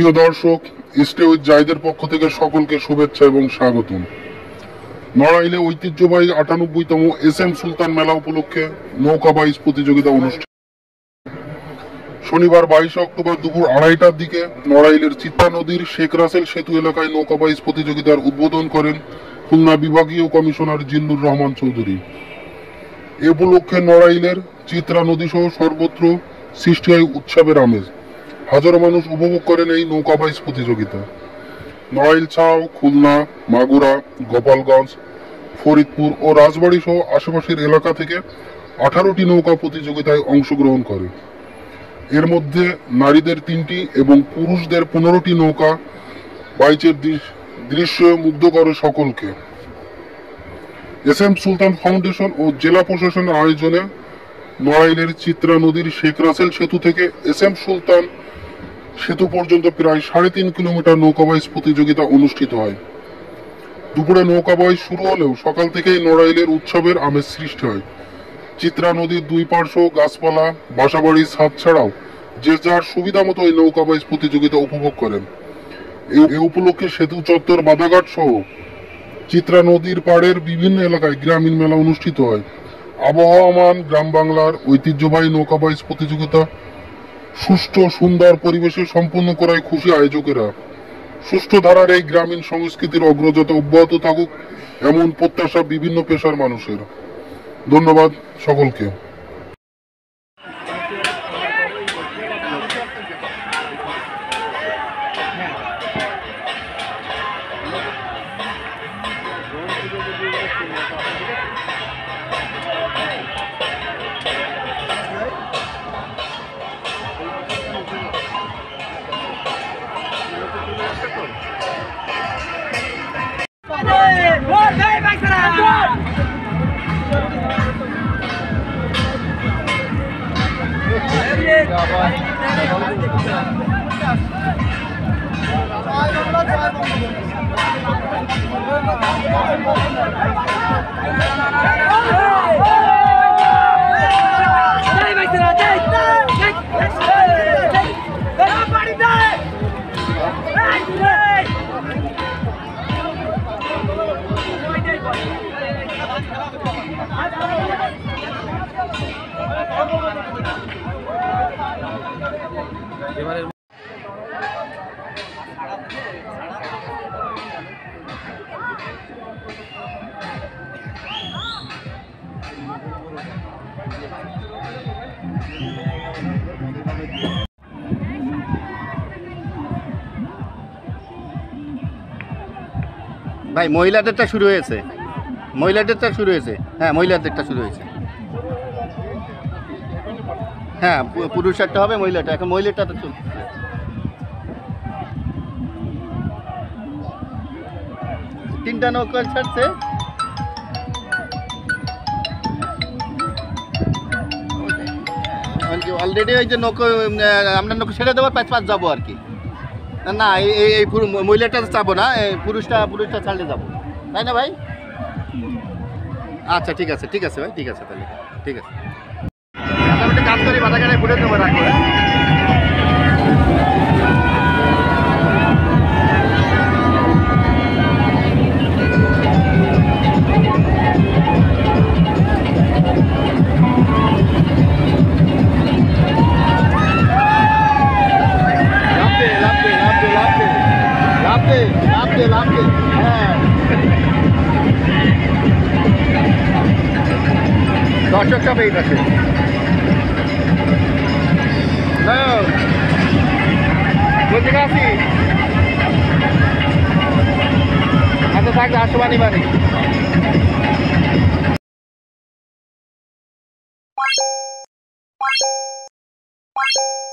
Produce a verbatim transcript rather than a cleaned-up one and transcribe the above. প্রিয় দর্শক, stay with জায়েদের পক্ষ থেকে সকলকে শুভেচ্ছা এবং স্বাগতম। নড়াইলে ঐতিহ্যবাহী আটানব্বইতম এস এম সুলতান মেলা উপলক্ষে নৌকা বাইচ প্রতিযোগিতা অনুষ্ঠান শনিবার বাইশে অক্টোবর দুপুর আড়াইটার দিকে নড়াইলের চিত্রা নদীর শেখ রাসেল সেতু এলাকায় নৌকা বাইচ প্রতিযোগিতার উদ্বোধন করেন খুলনা বিভাগীয় কমিশনার জিল্লুর রহমান চৌধুরী। এ উপলক্ষে নড়াইলের চিত্রা নদী সহ সর্বত্র সৃষ্টি হয় উৎসবের আমেজ। হাজারো মানুষ উপভোগ করেন এই নৌকা বাইচ প্রতিযোগিতা। নড়াইল ছাড়াও খুলনা, মাগুরা, গোপালগঞ্জ, ফরিদপুর ও রাজবাড়ী সহ আশেপাশের এলাকা থেকে আঠারোটি নৌকা প্রতিযোগিতায় অংশগ্রহণ করে। এর মধ্যে নারীদের তিনটি এবং পুরুষদের পনেরোটি নৌকা বাইচের দৃশ্য মুগ্ধ করে সকলকে। এস এম সুলতান ফাউন্ডেশন ও জেলা প্রশাসনের আয়োজনে নড়াইলের চিত্রা নদীর শেখ রাসেল সেতু থেকে এস এম সুলতান সেতু পর্যন্ত প্রায় সাড়ে তিন কিলোমিটার নৌকা বাইচ প্রতিযোগিতা অনুষ্ঠিত হয়। দুপুরে নৌকা বাইচ শুরু হলেও সকাল থেকেই নড়াইলের উৎসবের আমেজ সৃষ্টি হয়। চিত্রা নদীর দুই পার্শ্ব গাছপালা, বাসাবাড়ির ছাদ ছাড়াও যে যার সুবিধা মতো এই নৌকা বাইচ প্রতিযোগিতা উপভোগ করেন। এ উপলক্ষে সেতু চত্বর, বাদাঘাট সহ চিত্রা নদীর পাড়ের বিভিন্ন এলাকায় গ্রামীণ মেলা অনুষ্ঠিত হয়। আবহমান গ্রাম বাংলার ঐতিহ্যবাহী নৌকা বাইচ প্রতিযোগিতা সুষ্ঠু সুন্দর পরিবেশে সম্পন্ন করায় খুশি আয়োজকেরা। সুষ্ঠু ধারার এই গ্রামীণ সংস্কৃতির অগ্রযাত্রা অব্যাহত থাকুক, এমন প্রত্যাশা বিভিন্ন পেশার মানুষের। ধন্যবাদ সকলকে। ভাই, মহিলাদেরটা শুরু হয়েছে মহিলাদেরটা শুরু হয়েছে হ্যাঁ মহিলাদেরটা শুরু হয়েছে হ্যাঁ পুরুষেরটা হবে, মহিলাটা এখন মহিলাটা তো চলছে। তিনটা নৌকা ছাড়ছে, অলরেডি ওই যে নৌকা আমরা নৌকা ছেড়ে দেবো, পাঁচ পাঁচ যাবো আর কি। না, এই মহিলাটা চাবো না, পুরুষটা পুরুষটা ছাড়লে যাবো, তাই না ভাই? আচ্ছা ঠিক আছে, ঠিক আছে ভাই, ঠিক আছে, তাহলে ঠিক আছে। আমি একটা কাজ করি, বাধাঘাটে ঘুরে দেবো, রাখবো। দর্শক সব এই পাশে আসি, আচ্ছা থাকবে আশোবানি বাড়ি।